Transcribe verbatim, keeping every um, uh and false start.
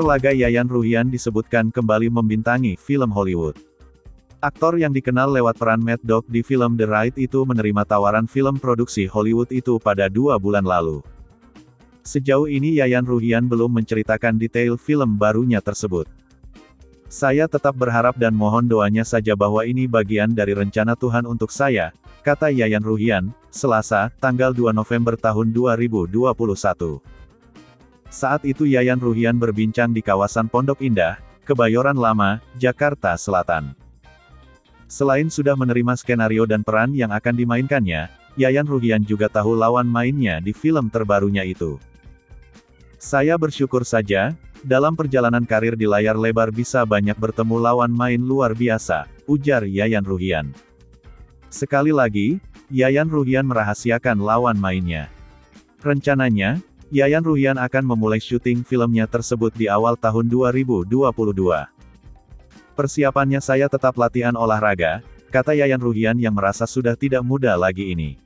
Laga Yayan Ruhian disebutkan kembali membintangi film Hollywood. Aktor yang dikenal lewat peran Mad Dog di film The Raid itu menerima tawaran film produksi Hollywood itu pada dua bulan lalu. Sejauh ini Yayan Ruhian belum menceritakan detail film barunya tersebut. "Saya tetap berharap dan mohon doanya saja bahwa ini bagian dari rencana Tuhan untuk saya," kata Yayan Ruhian, Selasa, tanggal dua November tahun dua ribu dua puluh satu. Saat itu Yayan Ruhian berbincang di kawasan Pondok Indah, Kebayoran Lama, Jakarta Selatan. Selain sudah menerima skenario dan peran yang akan dimainkannya, Yayan Ruhian juga tahu lawan mainnya di film terbarunya itu. "Saya bersyukur saja, dalam perjalanan karir di layar lebar bisa banyak bertemu lawan main luar biasa," ujar Yayan Ruhian. Sekali lagi, Yayan Ruhian merahasiakan lawan mainnya. Rencananya, Yayan Ruhian akan memulai syuting filmnya tersebut di awal tahun dua ribu dua puluh dua. "Persiapannya saya tetap latihan olahraga," kata Yayan Ruhian yang merasa sudah tidak muda lagi ini.